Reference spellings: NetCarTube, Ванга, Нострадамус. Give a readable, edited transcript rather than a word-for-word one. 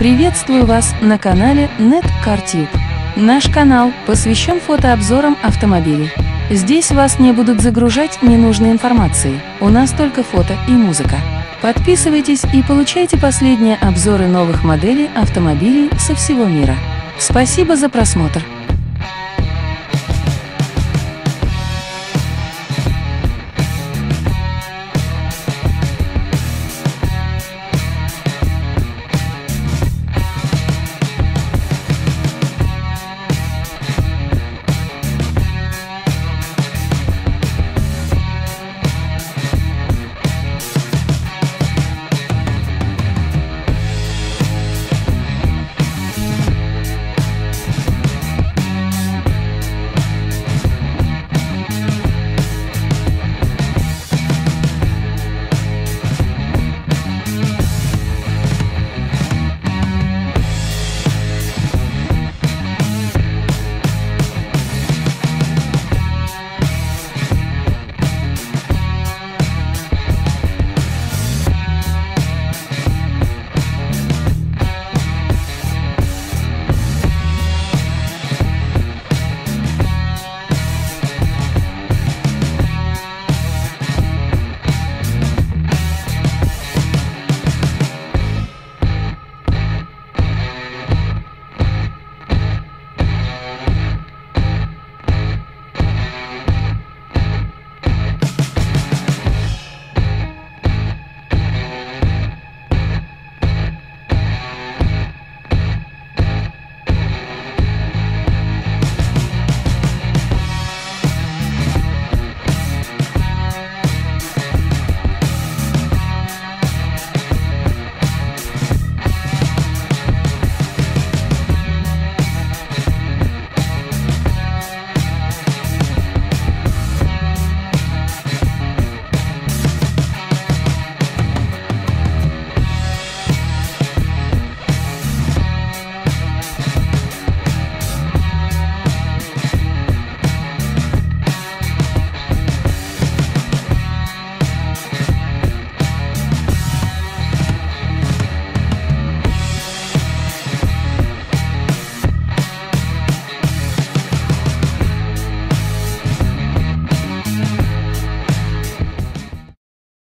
Приветствую вас на канале NetCarTube. Наш канал посвящен фотообзорам автомобилей. Здесь вас не будут загружать ненужной информацией, у нас только фото и музыка. Подписывайтесь и получайте последние обзоры новых моделей автомобилей со всего мира. Спасибо за просмотр.